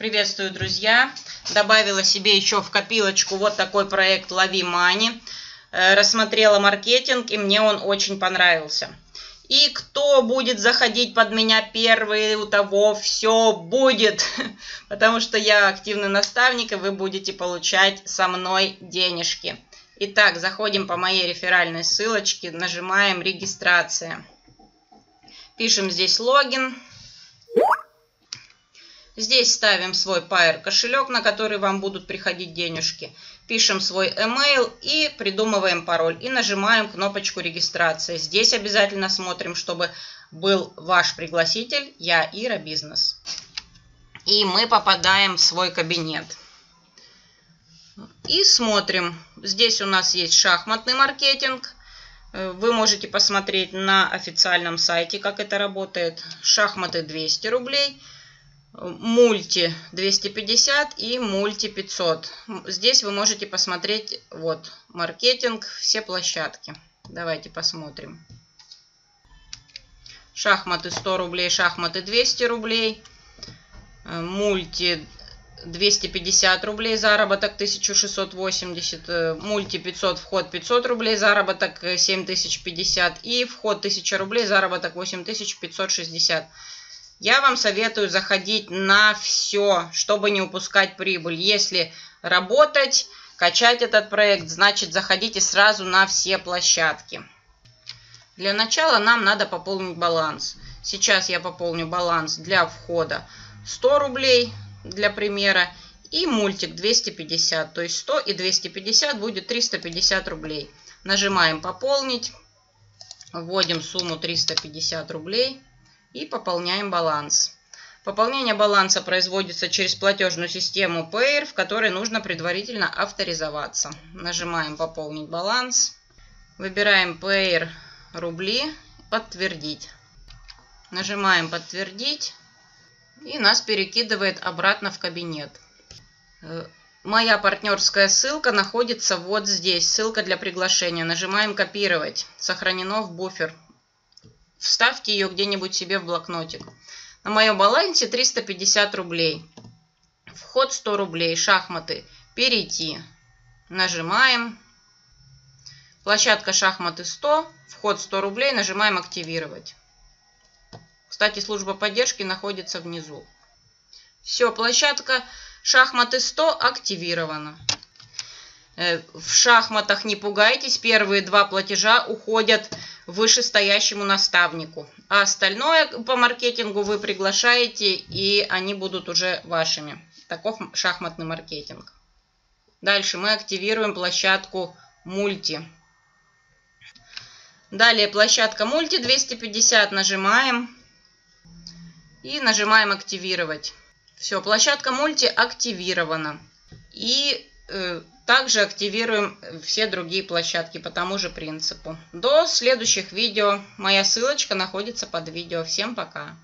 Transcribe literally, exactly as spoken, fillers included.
Приветствую, друзья! Добавила себе еще в копилочку вот такой проект «Лови Мани». Рассмотрела маркетинг, и мне он очень понравился. И кто будет заходить под меня первый, у того все будет. Потому что я активный наставник, и вы будете получать со мной денежки. Итак, заходим по моей реферальной ссылочке, нажимаем «Регистрация». Пишем здесь «Логин». Здесь ставим свой Pair кошелек, на который вам будут приходить денежки. Пишем свой email и придумываем пароль. И нажимаем кнопочку регистрации. Здесь обязательно смотрим, чтобы был ваш пригласитель. Я Ира Бизнес. И мы попадаем в свой кабинет. И смотрим. Здесь у нас есть шахматный маркетинг. Вы можете посмотреть на официальном сайте, как это работает. Шахматы двести рублей. Мульти двести пятьдесят и мульти пятьсот. Здесь вы можете посмотреть вот маркетинг, все площадки. Давайте посмотрим. Шахматы сто рублей, шахматы двести рублей. Мульти двести пятьдесят рублей, заработок тысяча шестьсот восемьдесят. Мульти пятьсот, вход пятьсот рублей, заработок семь тысяч пятьдесят. И вход тысяча рублей, заработок восемь тысяч пятьсот шестьдесят. Я вам советую заходить на все, чтобы не упускать прибыль. Если работать, качать этот проект, значит заходите сразу на все площадки. Для начала нам надо пополнить баланс. Сейчас я пополню баланс для входа сто рублей, для примера, и мультик двести пятьдесят. То есть сто и двести пятьдесят будет триста пятьдесят рублей. Нажимаем «Пополнить», вводим сумму триста пятьдесят рублей. И пополняем баланс. Пополнение баланса производится через платежную систему Payer, в которой нужно предварительно авторизоваться. Нажимаем «Пополнить баланс». Выбираем Payer рубли. Подтвердить. Нажимаем «Подтвердить». И нас перекидывает обратно в кабинет. Моя партнерская ссылка находится вот здесь. Ссылка для приглашения. Нажимаем «Копировать». Сохранено в буфер. Вставьте ее где-нибудь себе в блокнотик. На моем балансе триста пятьдесят рублей. Вход сто рублей. Шахматы. Перейти. Нажимаем. Площадка шахматы сто. Вход сто рублей. Нажимаем «Активировать». Кстати, служба поддержки находится внизу. Все, площадка шахматы сто активирована. В шахматах не пугайтесь, первые два платежа уходят вышестоящему наставнику. А остальное по маркетингу вы приглашаете, и они будут уже вашими. Таков шахматный маркетинг. Дальше мы активируем площадку мульти. Далее площадка мульти двести пятьдесят, нажимаем и нажимаем «Активировать». Все, площадка мульти активирована. И э, также активируем все другие площадки по тому же принципу. До следующих видео. Моя ссылочка находится под видео. Всем пока!